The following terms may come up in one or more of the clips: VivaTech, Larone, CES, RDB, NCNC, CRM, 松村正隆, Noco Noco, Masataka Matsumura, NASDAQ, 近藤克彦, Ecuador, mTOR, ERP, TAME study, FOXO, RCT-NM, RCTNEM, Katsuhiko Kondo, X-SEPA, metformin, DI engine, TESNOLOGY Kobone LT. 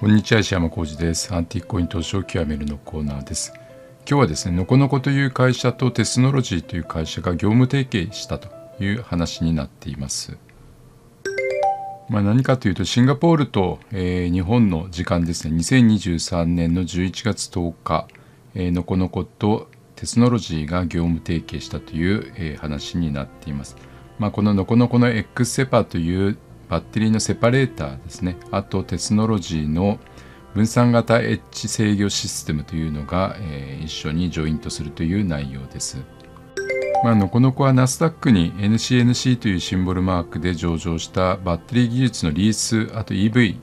こんにちは、石山浩二です。アンティークコイン投資を極めるのコーナーです。今日はですね、ノコノコという会社とTESNOLOGYという会社が業務提携したという話になっています。何かというと、シンガポールと日本の時間ですね、2023年の11月10日、ノコノコとTESNOLOGYが業務提携したという話になっています。このノコノコの X-SEPA というバッテリーのセパレーターですね。あとTESNOLOGYの分散型エッジ制御システムというのが、一緒にジョイントするという内容です。ノコノコは NASDAQ に NCNC というシンボルマークで上場したバッテリー技術のリース、あと EV、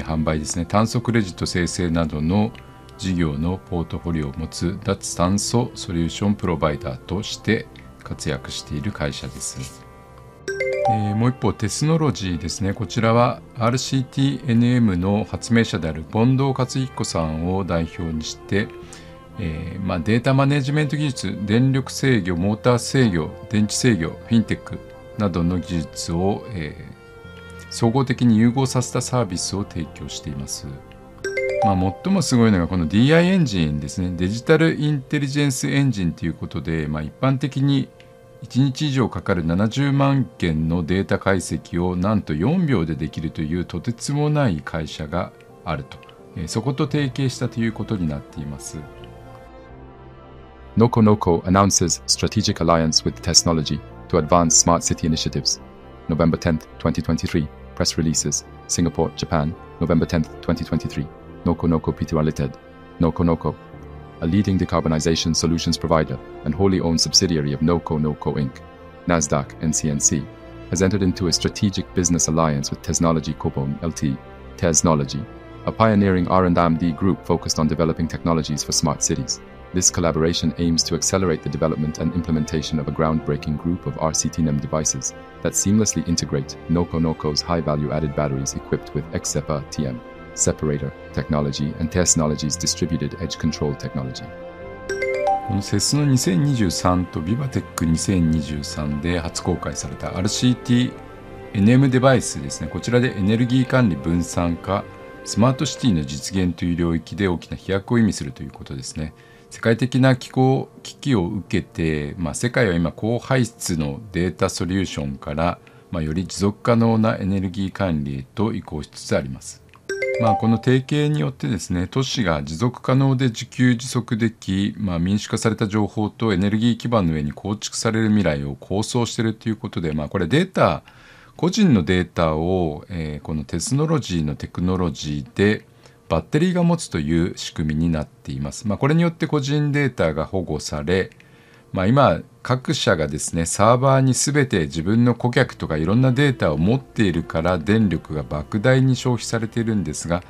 販売ですね、炭素クレジット生成などの事業のポートフォリオを持つ脱炭素ソリューションプロバイダーとして活躍している会社です。もう一方、TESNOLOGYですね。こちらは RCTNM の発明者である近藤克彦さんを代表にして、データマネジメント技術、電力制御、モーター制御、電池制御、フィンテックなどの技術を、総合的に融合させたサービスを提供しています。最もすごいのがこの DI エンジンですね。デジタルインテリジェンスエンジンということで、一般的に1日以上かかる70万件のデータ解析をなんと4秒でできるというとてつもない会社があると、そこと提携したということになっています。Noco Noco announces strategic alliance with TESNOLOGY to advance smart city initiatives. November 10th, 2023. Press releases. Singapore, Japan. November 10th, 2023. Noco Noco Pty Ltd. Noco Noco.A leading decarbonization solutions provider and wholly owned subsidiary of Noco Noco Inc., NASDAQ NCNC, has entered into a strategic business alliance with TESNOLOGY Kobone LT, TESNOLOGY, a pioneering R&D group focused on developing technologies for smart cities. This collaboration aims to accelerate the development and implementation of a groundbreaking group of RCTNEM devices that seamlessly integrate Noco Noco's high-value-added batteries equipped with X-SEPA TM.separator technology and TESNOLOGY's distributed edge control technology。 このセスの2023と VivaTech2023 で初公開された RCT-NM デバイスですね。こちらでエネルギー管理分散化、スマートシティの実現という領域で大きな飛躍を意味するということですね。世界的な気候危機を受けて、世界は今高排出のデータソリューションから、より持続可能なエネルギー管理へと移行しつつあります。この提携によってですね、都市が持続可能で自給自足でき、民主化された情報とエネルギー基盤の上に構築される未来を構想しているということで、これデータ、個人のデータを、このTESNOLOGYのテクノロジーでバッテリーが持つという仕組みになっています。これによって個人データが保護され、今各社がですね、サーバーに全て自分の顧客とかいろんなデータを持っているから電力が莫大に消費されているんですが、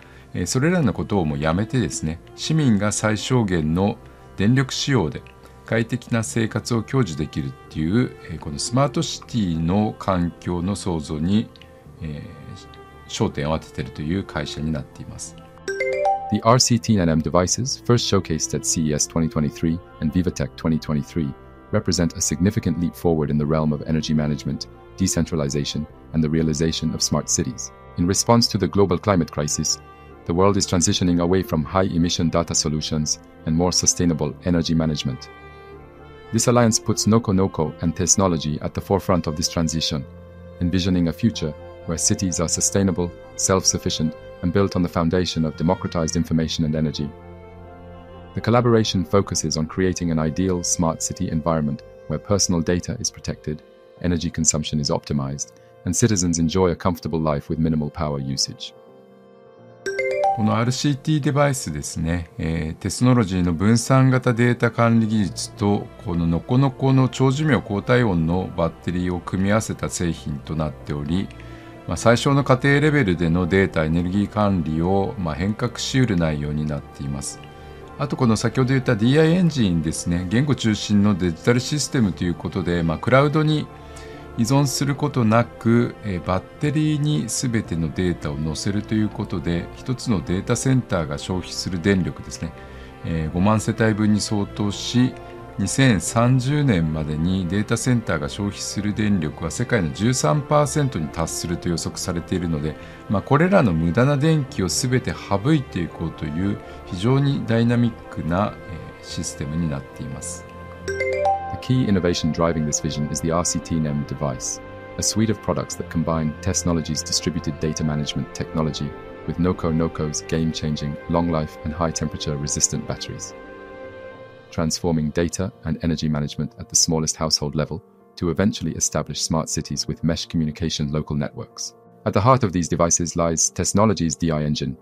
それらのことをもうやめてですね、市民が最小限の電力使用で快適な生活を享受できるっていう、このスマートシティの環境の創造に、焦点を当てているという会社になっています。The RCT-NM devices, first showcased at CES 2023 and VivaTech 2023, represent a significant leap forward in the realm of energy management, decentralization, and the realization of smart cities. In response to the global climate crisis, the world is transitioning away from high-emission data solutions and more sustainable energy management. This alliance puts Noco Noco and TESNOLOGY at the forefront of this transition, envisioning a future where cities are sustainable, self-sufficient,and built on the foundation of democratized information and energy. The collaboration focuses on creating an ideal smart city environment where personal data is protected, energy consumption is optimized, and citizens enjoy a comfortable life with minimal power usage. この RCT デバイスですね、TESNOLOGYの分散型データ管理技術とこのノコノコの長寿命高体温のバッテリーを組み合わせた製品となっており、最小の家庭レベルでのデータエネルギー管理を変革しうる内容になっています。あとこの先ほど言った DI エンジンですね、言語中心のデジタルシステムということで、クラウドに依存することなくバッテリーに全てのデータを載せるということで、一つのデータセンターが消費する電力ですね、5万世帯分に相当し、2030年までにデータセンターが消費する電力は世界の 13% に達すると予測されているので、これらの無駄な電気を全て省いていこうという非常にダイナミックなシステムになっています。The key innovation driving this vision is the RCTNEM device, a suite of products that combine TESNOLOGY's distributed data management technology with Noco Noco's game-changing, long-life and high-temperature resistant batteries, transforming data and energy management at the smallest household level to eventually establish smart cities with mesh communication local networks. At the heart of these devices lies TESNOLOGY's DI engine,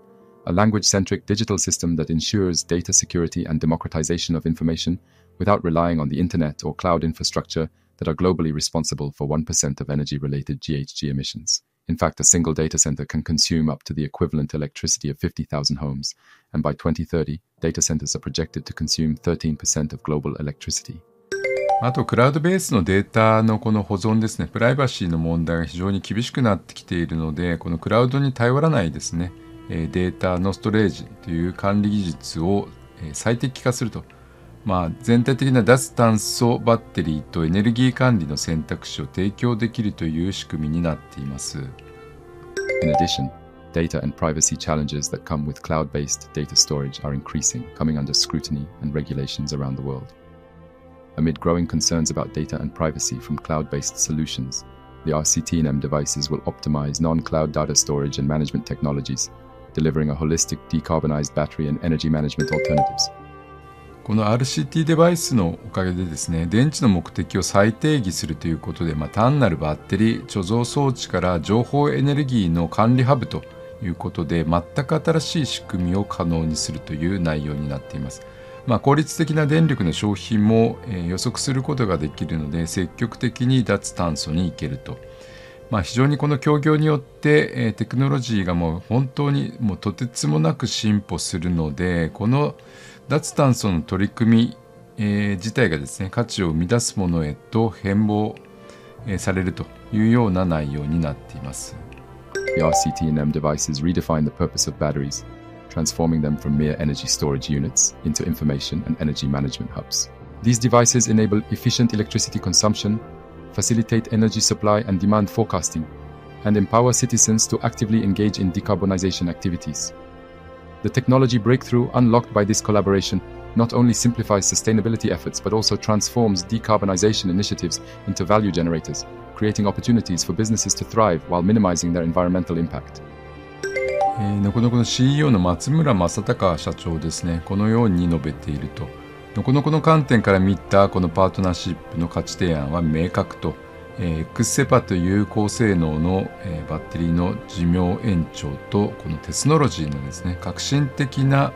a language-centric digital system that ensures data security and democratization of information without relying on the internet or cloud infrastructure that are globally responsible for 1% of energy-related GHG emissions. In fact, a single data center can consume up to the equivalent electricity of 50,000 homes, and by 2030, data centers are projected to consume 13% of global electricity. あと、クラウドベースのデータのこの保存ですね、プライバシーの問題が非常に厳しくなってきているので、このクラウドに頼らないですね、データのストレージという管理技術を最適化すると。全体的な脱炭素バッテリーとエネルギー管理の選択肢を提供できるという仕組みになっています。In addition, data and privacy challenges that come with cloud-based data storage are increasing, coming under scrutiny and regulations around the world. Amid growing concerns about data and privacy from cloud-based solutions, the RCTNEM devices will optimize non-cloud data storage and management technologies, delivering a holistic decarbonized battery and energy management alternatives.この RCT デバイスのおかげでですね、電池の目的を再定義するということで、単なるバッテリー貯蔵装置から情報エネルギーの管理ハブということで、全く新しい仕組みを可能にするという内容になっています。効率的な電力の消費も予測することができるので、積極的に脱炭素に行けると。非常にこの協業によってテクノロジーがもう本当にもうとてつもなく進歩するので、この脱炭素の取り組み自体がですね、価値を生み出すものへと変貌されるというような内容になっています。The RCT-NM devices redefine the purpose of batteries, transforming them from mere energy storage units into information and energy management hubs. These devices enable efficient electricity consumption, facilitate energy supply and demand forecasting, and empower citizens to actively engage in decarbonization activities.The technology breakthrough unlocked by this collaboration not only simplifies sustainability efforts but also transforms decarbonization initiatives into value generators, creating opportunities for businesses to thrive while minimizing their environmental impact. ノコノコの CEO の松村正隆社長ですね、このように述べていると。ノコノコの観点から見たこのパートナーシップの価値提案は明確と、X-SEPA という高性能のバッテリーの寿命延長とこのテスノロジーのですね、革新的な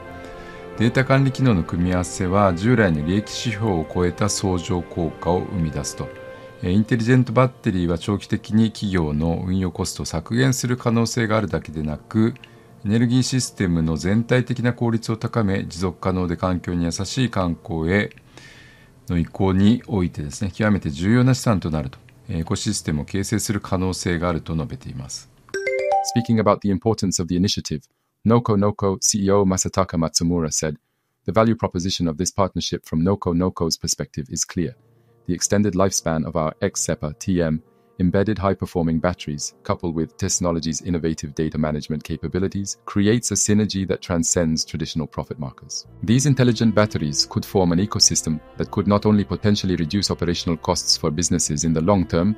データ管理機能の組み合わせは従来の利益指標を超えた相乗効果を生み出すと。インテリジェントバッテリーは長期的に企業の運用コストを削減する可能性があるだけでなく、エネルギーシステムの全体的な効率を高め、持続可能で環境に優しい観光への移行においてですね、極めて重要な資産となると。Ecosystem を形成する可能性があると述べています。Speaking about the importance of the initiative, Noco Noco CEO Masataka Matsumura said, "The value proposition of this partnership from Noco Noco's perspective is clear. The extended lifespan of our X-SEPA TM embedded high-performing batteries, coupled with TESNOLOGY's innovative data management capabilities, creates a synergy that transcends traditional profit markers. These intelligent batteries could form an ecosystem that could not only potentially reduce operational costs for businesses in the long term,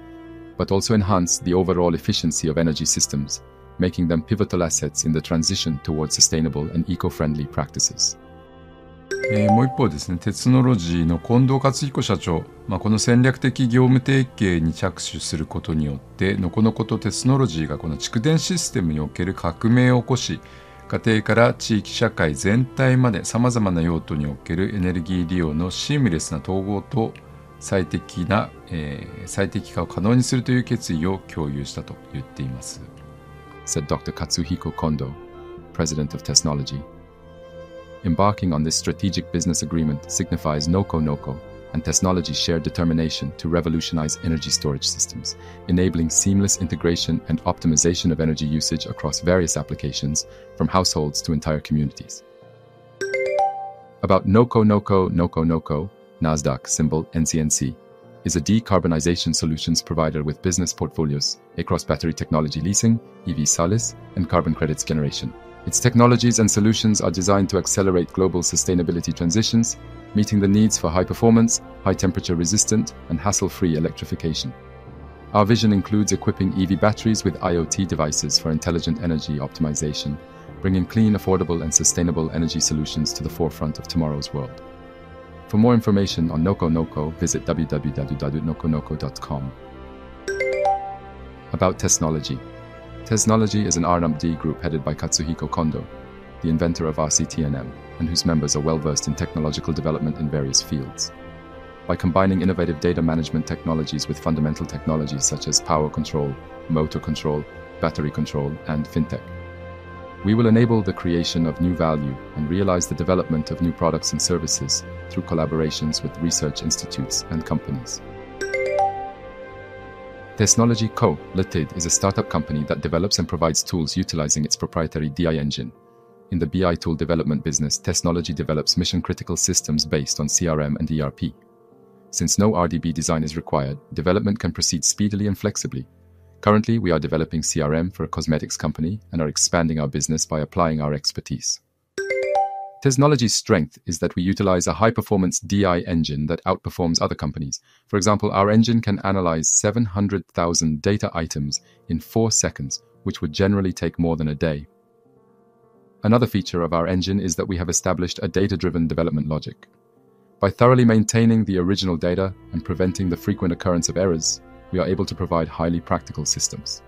but also enhance the overall efficiency of energy systems, making them pivotal assets in the transition towards sustainable and eco-friendly practices."もう一方ですね、テスノロジーの近藤克彦社長、この戦略的業務提携に着手することによって、ノコノコとテスノロジーがこの蓄電システムにおける革命を起こし、家庭から地域社会全体までさまざまな用途におけるエネルギー利用のシームレスな統合と最適化を可能にするという決意を共有したと言っています。said Dr. Katsuhiko Kondo, President of TESNOLOGY.Embarking on this strategic business agreement signifies Noco Noco and TESNOLOGY's shared determination to revolutionize energy storage systems, enabling seamless integration and optimization of energy usage across various applications, from households to entire communities. About Noco Noco, NASDAQ, symbol NCNC, is a decarbonization solutions provider with business portfolios across battery technology leasing, EV sales, and carbon credits generation. Its technologies and solutions are designed to accelerate global sustainability transitions, meeting the needs for high-performance, high-temperature-resistant, and hassle-free electrification. Our vision includes equipping EV batteries with IoT devices for intelligent energy optimization, bringing clean, affordable, and sustainable energy solutions to the forefront of tomorrow's world. For more information on Noco Noco, visit www.noconoco.com. About TESNOLOGY. TESNOLOGY is an R&D group headed by Katsuhiko Kondo, the inventor of RCT-NM, and whose members are well-versed in technological development in various fields. By combining innovative data management technologies with fundamental technologies such as power control, motor control, battery control, and fintech, we will enable the creation of new value and realize the development of new products and services through collaborations with research institutes and companies. TESNOLOGY Kobone LT is a startup company that develops and provides tools utilizing its proprietary DI engine. In the BI tool development business, TESNOLOGY develops mission-critical systems based on CRM and ERP. Since no RDB design is required, development can proceed speedily and flexibly. Currently, we are developing CRM for a cosmetics company and are expanding our business by applying our expertise. TESNOLOGY's strength is that we utilize a high-performance DI engine that outperforms other companies. For example, our engine can analyze 700,000 data items in 4 seconds, which would generally take more than a day. Another feature of our engine is that we have established a data-driven development logic. By thoroughly maintaining the original data and preventing the frequent occurrence of errors, we are able to provide highly practical systems.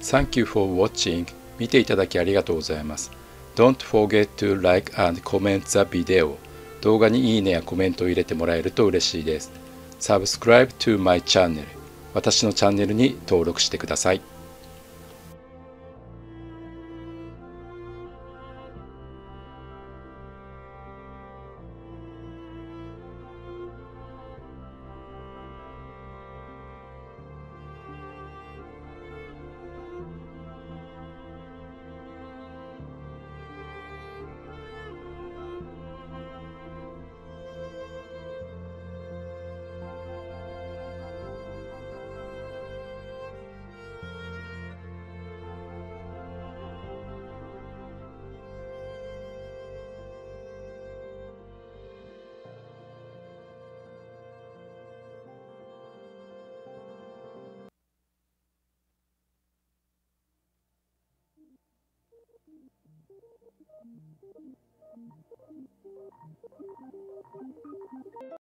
Thank you for watching. 見ていただきありがとうございます。Don't forget to like and comment the video. 動画にいいねやコメントを入れてもらえると嬉しいです。Subscribe to my channel. 私のチャンネルに登録してください。Thank you.